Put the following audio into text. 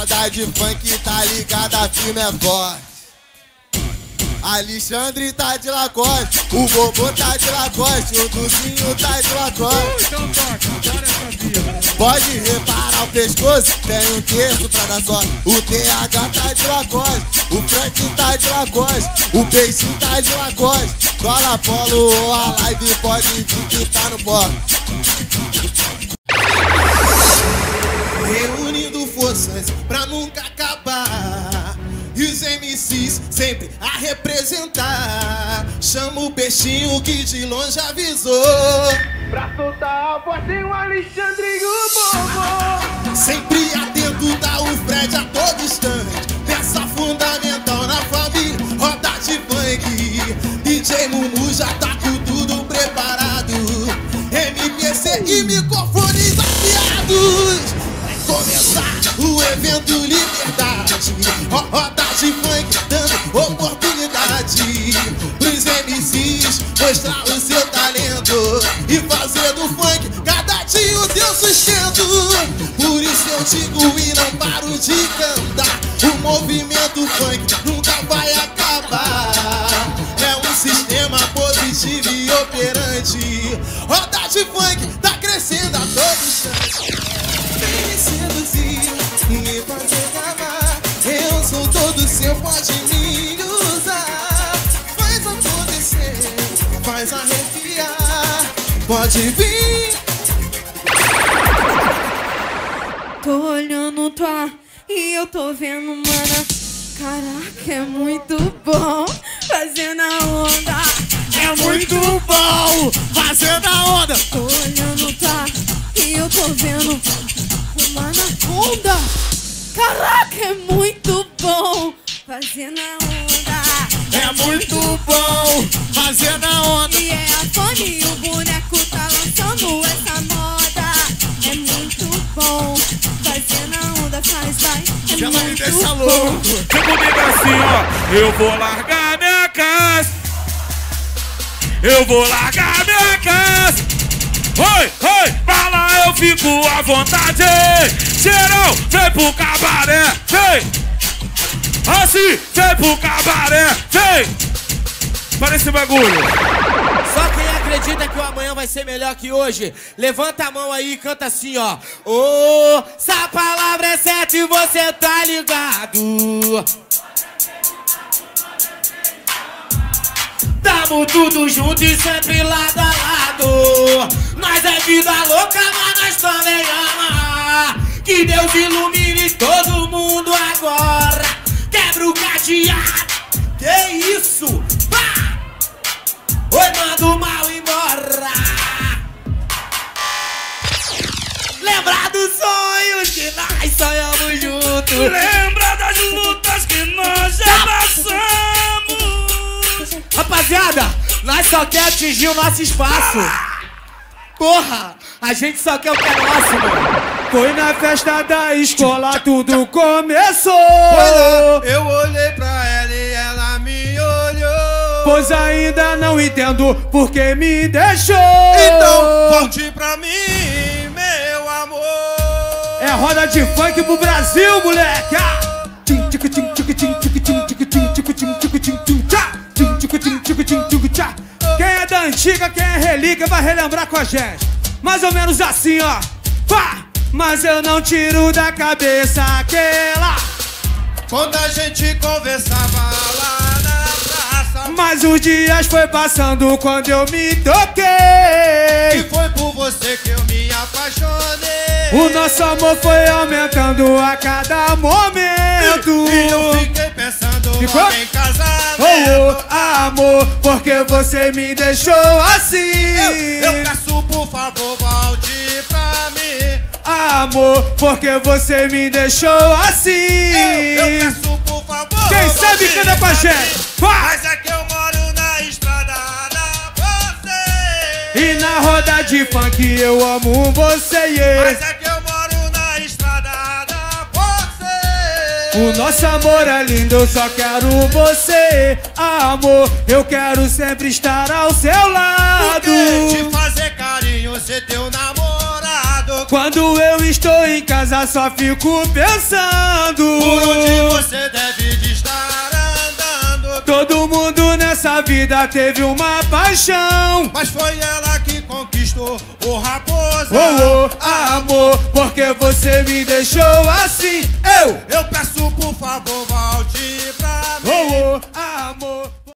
roda de funk tá ligada, firme é forte. Alexandre tá de Lacoste, o Bobô tá de Lacoste, o Duzinho tá de Lacoste. Pode reparar o pescoço, tem um terço pra dar sorte. O TH tá de Lacoste, o Frank tá de Lacoste, o Peixinho tá de Lacoste. Cola polo ou a live, pode vir que tá no bote. Reunindo forças pra nunca acabar, e os MCs sempre a representar. Chama o peixinho que de longe avisou, pra soltar a voz tem o Alexandre e o Bobo. Sempre atento tá o Fred a todo instante, peça fundamental na família, roda de funk. DJ Mumu já tá com tudo preparado, MPC e microfones afiados. Começar o evento Liberdade, roda de funk dando oportunidade pros MCs mostrar o seu talento e fazer do funk cada dia o teu sustento. Por isso eu digo e não paro de cantar, o movimento funk nunca vai acabar. É um sistema positivo e operante, roda de funk tá crescendo a todo instante. Me seduzir, me fazer acabar, eu sou todo seu, pode me usar. Faz acontecer, faz arrepiar, pode vir. Tô olhando tua e eu tô vendo, mana. Caraca, é muito bom fazendo a onda. É muito bom fazendo a onda. Tô olhando tua e eu tô vendo anaconda. Caraca, é muito bom fazer na onda. É muito bom fazer na onda. E é a fome, o boneco tá lançando essa moda. É muito bom fazer na onda, faz, vai. É ela muito me deixa louco. Vem comigo assim, ó. Eu vou largar minha casa, eu vou largar minha casa. Oi, oi, pra lá eu fico à vontade. Cheirão, vem pro cabaré, vem. Assim, vem pro cabaré, vem. Para esse bagulho. Só quem acredita que o amanhã vai ser melhor que hoje, levanta a mão aí e canta assim, ó. Oh, se a palavra é certa e você tá ligado, tamo tudo junto e sempre lado a lado. Nós é vida louca, mas nós também ama. Que Deus ilumine todo mundo agora. Quebra o cadeado, que isso? Pá! Oi, manda o mal embora. Lembrar dos sonhos que nós sonhamos juntos. Lembrar das lutas que nós já passamos. Rapaziada, nós só quer atingir o nosso espaço. Porra, a gente só quer o que é nosso, mano. Foi na festa da escola, tudo começou. Olá, eu olhei pra ela e ela me olhou, pois ainda não entendo por que me deixou. Então volte pra mim, meu amor. É roda de funk pro Brasil, moleque. Tchim, tchim, tchim, tchim, tchim, tchim, tchim, tchim, tchim, tchim, tchim. Quem é da antiga, quem é relíquia, vai relembrar com a gente. Mais ou menos assim, ó. Pá! Mas eu não tiro da cabeça aquela, quando a gente conversava lá na praça. Mas os dias foi passando quando eu me toquei, e foi por você que eu me apaixonei. O nosso amor foi aumentando a cada momento, e eu fiquei pensando logo em casamento. Oh, amor, porque você me deixou assim. Eu peço, por favor, volte pra mim. Amor, porque você me deixou assim. Eu peço, por favor. Quem sabe canta com a gente. Mas é que eu moro na estrada da você, e na roda de funk eu amo você. Mas é que eu moro na estrada da você. O nosso amor é lindo, eu só quero você. Amor, eu quero sempre estar ao seu lado. Porque te fazer carinho, ser teu namorado. Quando eu estou em casa só fico pensando por onde você deve estar andando. Todo mundo nessa vida teve uma paixão, mas foi ela que conquistou o raposa. Oh, oh, amor, porque você me deixou assim? Eu peço por favor volte pra mim. Oh, oh, amor.